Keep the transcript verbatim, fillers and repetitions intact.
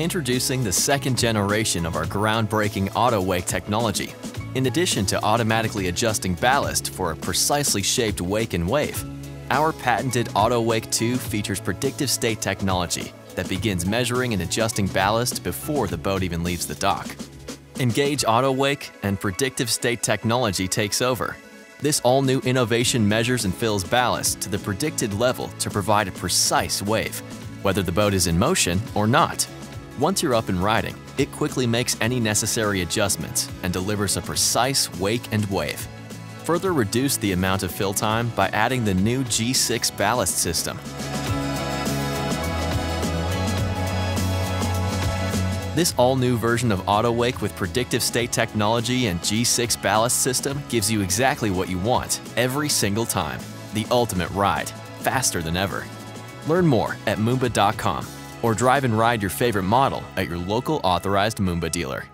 Introducing the second generation of our groundbreaking AutoWake technology. In addition to automatically adjusting ballast for a precisely shaped wake and wave, our patented AutoWake two features predictive state technology that begins measuring and adjusting ballast before the boat even leaves the dock. Engage AutoWake and predictive state technology takes over. This all-new innovation measures and fills ballast to the predicted level to provide a precise wave, whether the boat is in motion or not. Once you're up and riding, it quickly makes any necessary adjustments and delivers a precise wake and wave. Further reduce the amount of fill time by adding the new G six ballast system. This all-new version of AutoWake with predictive state technology and G six ballast system gives you exactly what you want every single time. The ultimate ride, faster than ever. Learn more at Moomba dot com. Or drive and ride your favorite model at your local authorized Moomba dealer.